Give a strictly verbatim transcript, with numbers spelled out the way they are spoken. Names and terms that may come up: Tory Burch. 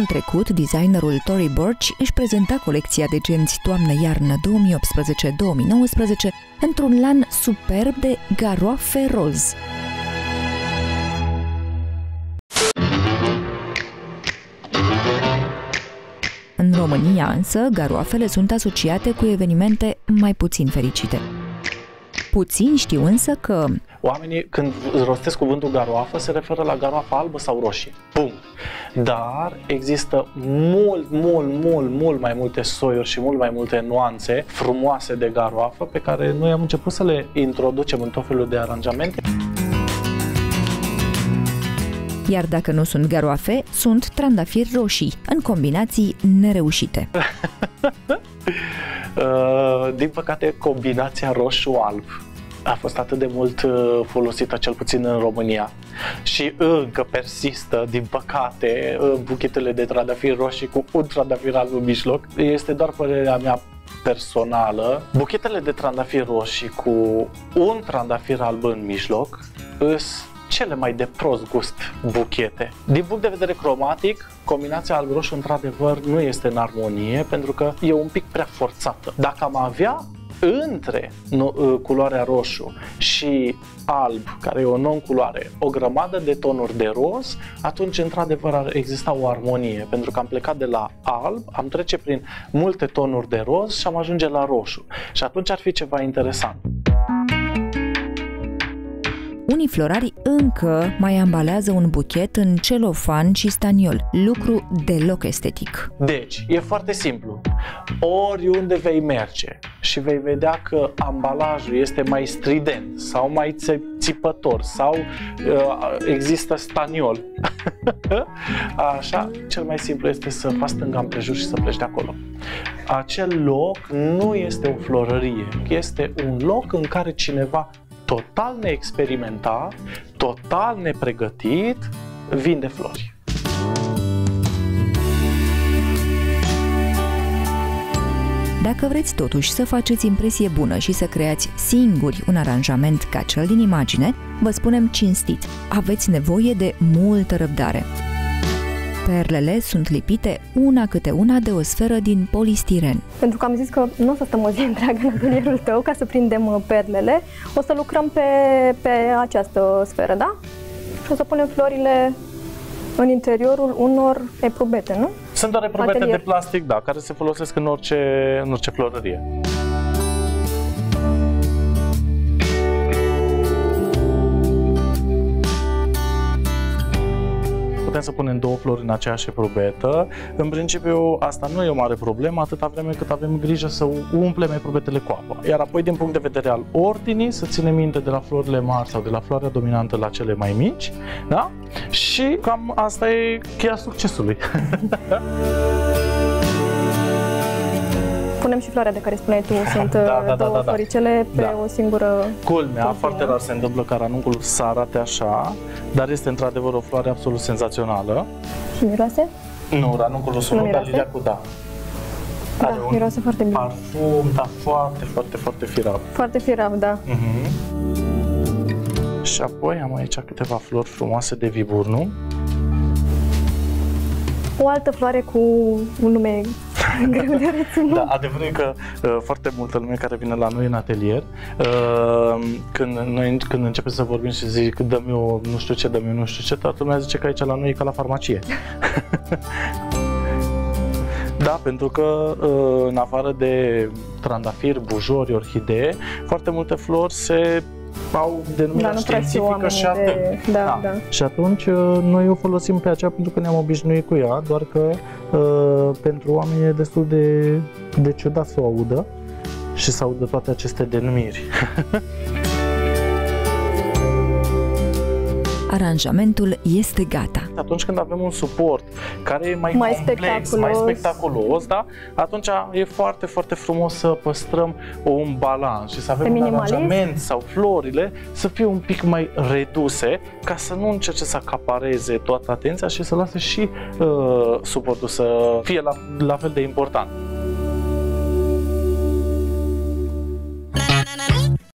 anul trecut, designerul Tory Burch își prezenta colecția de genți toamnă-iarnă două mii optsprezece două mii nouăsprezece într-un lan superb de garoafe roz. În România, însă, garoafele sunt asociate cu evenimente mai puțin fericite. Puțin știu însă că oamenii, când rostesc cuvântul garoafă, se referă la garoafa albă sau roșie. Bum! Dar există mult, mult, mult, mult mai multe soiuri și mult mai multe nuanțe frumoase de garoafă pe care noi am început să le introducem în tot felul de aranjamente. Iar dacă nu sunt garoafe, sunt trandafiri roșii, în combinații nereușite. Din păcate, combinația roșu-alb a fost atât de mult folosită, cel puțin în România, și încă persistă, din păcate, buchetele de trandafiri roșii cu un trandafir alb în mijloc. Este doar părerea mea personală. Buchetele de trandafiri roșii cu un trandafir alb în mijloc îs cele mai de prost gust buchete. Din punct de vedere cromatic, combinația alb-roșu într-adevăr nu este în armonie, pentru că e un pic prea forțată. Dacă am avea între culoarea roșu și alb, care e o non-culoare, o grămadă de tonuri de roz, atunci într-adevăr ar exista o armonie, pentru că am plecat de la alb, am trece prin multe tonuri de roz și am ajunge la roșu. Și atunci ar fi ceva interesant. Unii florari încă mai ambalează un buchet în celofan și staniol, lucru deloc estetic. Deci, e foarte simplu. Oriunde vei merge și vei vedea că ambalajul este mai strident sau mai țipător sau uh, există staniol, așa, cel mai simplu este să faci stânga împrejur și să pleci de acolo. Acel loc nu este o florărie, este un loc în care cineva total neexperimentat, total nepregătit, vinde flori. Dacă vreți totuși să faceți impresie bună și să creați singuri un aranjament ca cel din imagine, vă spunem cinstit, aveți nevoie de multă răbdare. Perlele sunt lipite una câte una de o sferă din polistiren. Pentru că am zis că nu o să stăm o zi întreagă în atelierul tău ca să prindem perlele, o să lucrăm pe, pe această sferă, da? Și o să punem florile în interiorul unor eprubete, nu? Sunt doar eprubete atelier de plastic, da, care se folosesc în orice, în orice florărie. Putem să punem două flori în aceeași eprubetă. În principiu, asta nu e o mare problemă, atâta vreme cât avem grijă să umplem eprubetele cu apă. Iar apoi, din punct de vedere al ordinii, să ținem minte de la florile mari sau de la floarea dominantă la cele mai mici, da? Și cam asta e cheia succesului. Punem și floarea de care spuneai tu, sunt da, da, două da, da, floricele da. pe da. o singură... Culmea, culmea, foarte rar se întâmplă ca ranunculul să arate așa, dar este într-adevăr o floare absolut senzațională. Și miroase? Nu, ranunculul sunt, dar liliacul, da. Da, un miroase foarte bine. Parfum, da, foarte, foarte, foarte firav. Foarte firav, da. Uh-huh. Și apoi am aici câteva flori frumoase de viburnu. O altă floare cu un nume greu de reținut. Da, adevărul e că uh, foarte multă lume care vine la noi în atelier, uh, când, noi, când începem să vorbim și zic dă-mi eu nu știu ce, dă-mi eu nu știu ce, toată lumea zice că aici la noi e ca la farmacie. Da, pentru că uh, în afară de trandafiri, bujori, orhidee, foarte multe flori se au denumirea da, științifică și atât. De... Da, da. Da. Și atunci noi o folosim pe aceea pentru că ne-am obișnuit cu ea, doar că uh, pentru oameni e destul de, de ciudat să o audă și să audă toate aceste denumiri. Aranjamentul este gata. Atunci când avem un suport care e mai, mai complex, spectaculos. mai spectaculos, da? Atunci e foarte, foarte frumos să păstrăm un balans și să avem un aranjament sau florile să fie un pic mai reduse, ca să nu încerce să acapareze toată atenția și să lase și uh, suportul să fie la, la fel de important.